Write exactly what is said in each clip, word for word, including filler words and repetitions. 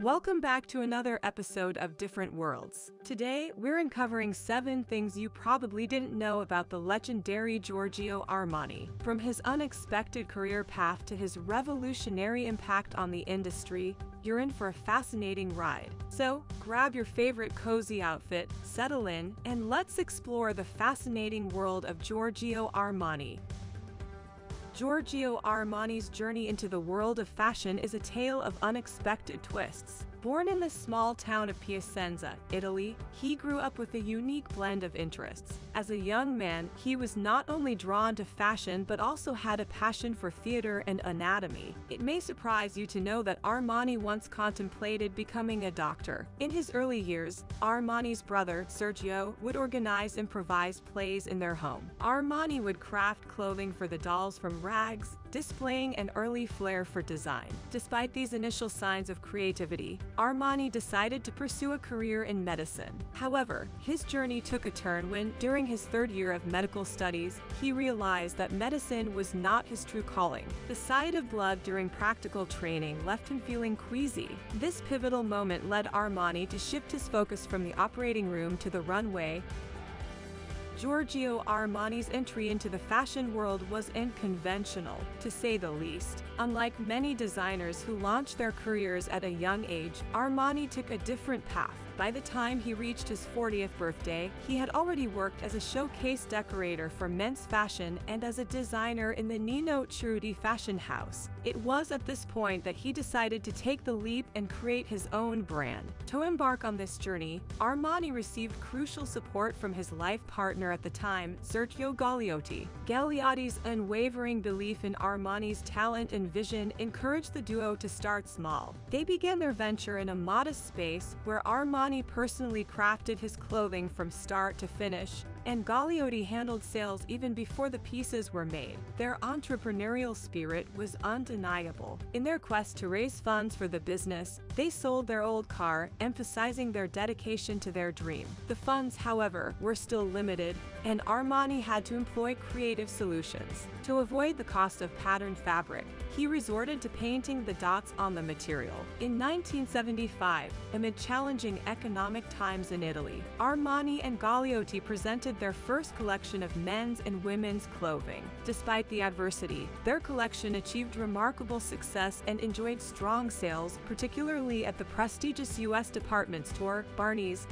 Welcome back to another episode of Different Worlds. Today, we're uncovering seven things you probably didn't know about the legendary Giorgio Armani. From his unexpected career path to his revolutionary impact on the industry, you're in for a fascinating ride. So, grab your favorite cozy outfit, settle in, and let's explore the fascinating world of Giorgio Armani. Giorgio Armani's journey into the world of fashion is a tale of unexpected twists. Born in the small town of Piacenza, Italy, he grew up with a unique blend of interests. As a young man, he was not only drawn to fashion but also had a passion for theater and anatomy. It may surprise you to know that Armani once contemplated becoming a doctor. In his early years, Armani's brother, Sergio, would organize improvised plays in their home. Armani would craft clothing for the dolls from rags, displaying an early flair for design. Despite these initial signs of creativity, Armani decided to pursue a career in medicine. However, his journey took a turn when, during his third year of medical studies, he realized that medicine was not his true calling. The sight of blood during practical training left him feeling queasy. This pivotal moment led Armani to shift his focus from the operating room to the runway. Giorgio Armani's entry into the fashion world was unconventional, to say the least. Unlike many designers who launched their careers at a young age, Armani took a different path. By the time he reached his fortieth birthday, he had already worked as a showcase decorator for men's fashion and as a designer in the Nino Cerruti fashion house. It was at this point that he decided to take the leap and create his own brand. To embark on this journey, Armani received crucial support from his life partner at the time, Sergio Galeotti. Galeotti's unwavering belief in Armani's talent and vision encouraged the duo to start small. They began their venture in a modest space where Armani Armani personally crafted his clothing from start to finish, and Galeotti handled sales even before the pieces were made. Their entrepreneurial spirit was undeniable. In their quest to raise funds for the business, they sold their old car, emphasizing their dedication to their dream. The funds, however, were still limited, and Armani had to employ creative solutions. To avoid the cost of patterned fabric, he resorted to painting the dots on the material. In nineteen seventy-five, amid challenging economic times in Italy, Armani and Galeotti presented their first collection of men's and women's clothing. Despite the adversity, their collection achieved remarkable success and enjoyed strong sales, particularly at the prestigious U S department store, Barney's.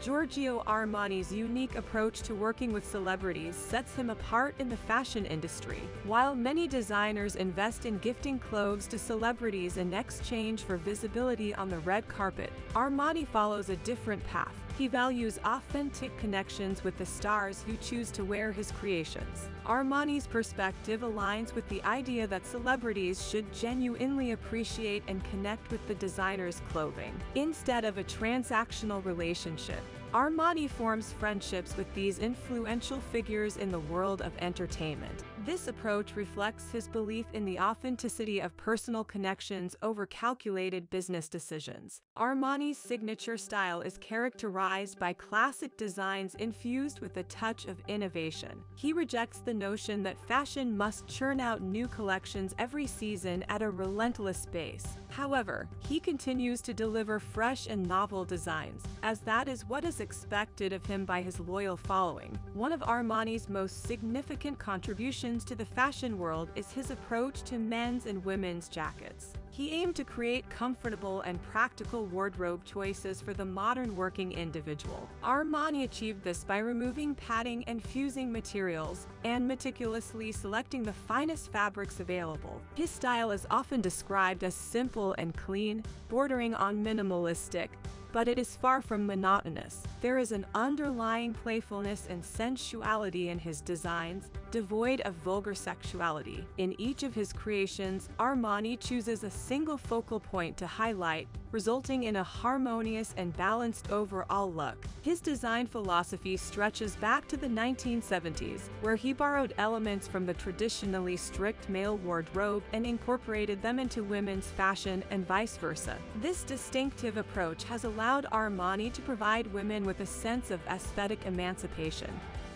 Giorgio Armani's unique approach to working with celebrities sets him apart in the fashion industry. While many designers invest in gifting clothes to celebrities in exchange for visibility on the red carpet, Armani follows a different path. He values authentic connections with the stars who choose to wear his creations. Armani's perspective aligns with the idea that celebrities should genuinely appreciate and connect with the designer's clothing. Instead of a transactional relationship, Armani forms friendships with these influential figures in the world of entertainment. This approach reflects his belief in the authenticity of personal connections over calculated business decisions. Armani's signature style is characterized by classic designs infused with a touch of innovation. He rejects the notion that fashion must churn out new collections every season at a relentless pace. However, he continues to deliver fresh and novel designs, as that is what is expected of him by his loyal following. One of Armani's most significant contributions to the fashion world is his approach to men's and women's jackets. He aimed to create comfortable and practical wardrobe choices for the modern working individual. Armani achieved this by removing padding and fusing materials, and meticulously selecting the finest fabrics available. His style is often described as simple and clean, bordering on minimalistic, but it is far from monotonous. There is an underlying playfulness and sensuality in his designs, devoid of vulgar sexuality. In each of his creations, Armani chooses a single focal point to highlight, resulting in a harmonious and balanced overall look. His design philosophy stretches back to the nineteen seventies, where he borrowed elements from the traditionally strict male wardrobe and incorporated them into women's fashion and vice versa. This distinctive approach has allowed Armani to provide women with a sense of aesthetic emancipation.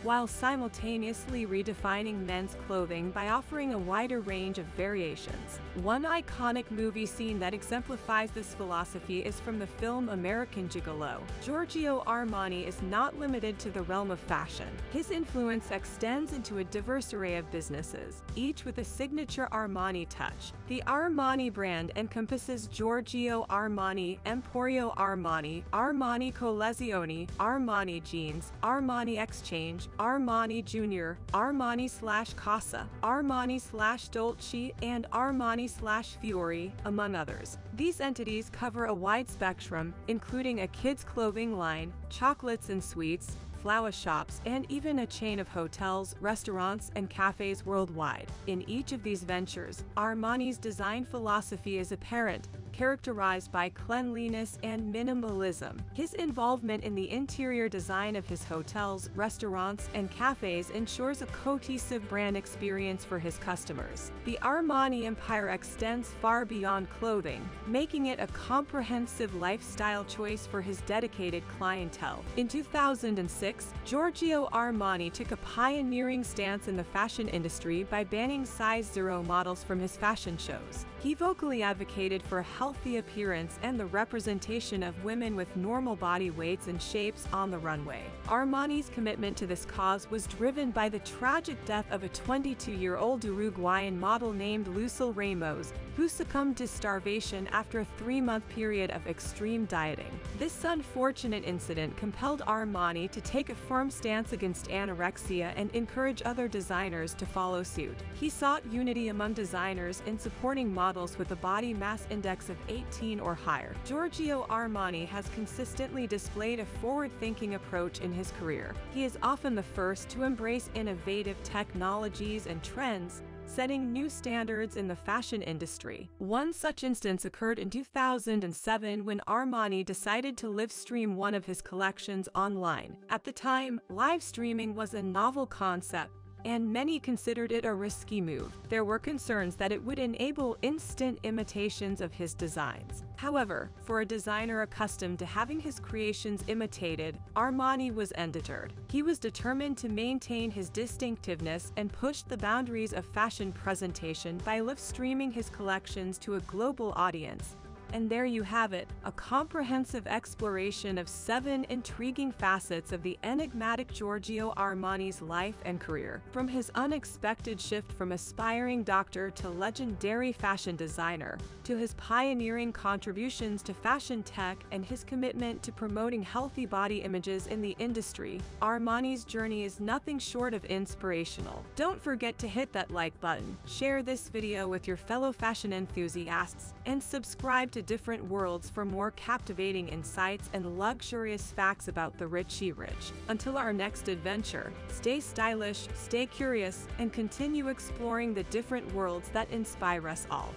while simultaneously redefining men's clothing by offering a wider range of variations. One iconic movie scene that exemplifies this philosophy is from the film American Gigolo. Giorgio Armani is not limited to the realm of fashion. His influence extends into a diverse array of businesses, each with a signature Armani touch. The Armani brand encompasses Giorgio Armani, Emporio Armani, Armani Collezioni, Armani Jeans, Armani Exchange, Armani Junior, Armani-slash-Casa, Armani-slash-Dolce, and Armani-slash-Fiori, among others. These entities cover a wide spectrum, including a kids' clothing line, chocolates and sweets, flower shops, and even a chain of hotels, restaurants, and cafes worldwide. In each of these ventures, Armani's design philosophy is apparent, characterized by cleanliness and minimalism. His involvement in the interior design of his hotels, restaurants, and cafes ensures a cohesive brand experience for his customers. The Armani empire extends far beyond clothing, making it a comprehensive lifestyle choice for his dedicated clientele. In two thousand six, Giorgio Armani took a pioneering stance in the fashion industry by banning size zero models from his fashion shows. He vocally advocated for a healthy appearance and the representation of women with normal body weights and shapes on the runway. Armani's commitment to this cause was driven by the tragic death of a twenty-two-year-old Uruguayan model named Lucila Ramos, who succumbed to starvation after a three-month period of extreme dieting. This unfortunate incident compelled Armani to take a firm stance against anorexia and encourage other designers to follow suit. He sought unity among designers in supporting models with a body mass index of eighteen or higher. Giorgio Armani has consistently displayed a forward-thinking approach in his career. He is often the first to embrace innovative technologies and trends, setting new standards in the fashion industry. One such instance occurred in two thousand seven when Armani decided to live stream one of his collections online. At the time, live streaming was a novel concept, and many considered it a risky move. There were concerns that it would enable instant imitations of his designs. However, for a designer accustomed to having his creations imitated, Armani was undeterred. He was determined to maintain his distinctiveness and pushed the boundaries of fashion presentation by live streaming his collections to a global audience. And there you have it, a comprehensive exploration of seven intriguing facets of the enigmatic Giorgio Armani's life and career. From his unexpected shift from aspiring doctor to legendary fashion designer, to his pioneering contributions to fashion tech and his commitment to promoting healthy body images in the industry, Armani's journey is nothing short of inspirational. Don't forget to hit that like button, share this video with your fellow fashion enthusiasts, and subscribe to Different Worlds for more captivating insights and luxurious facts about the richy rich. Until our next adventure, stay stylish, stay curious, and continue exploring the different worlds that inspire us all.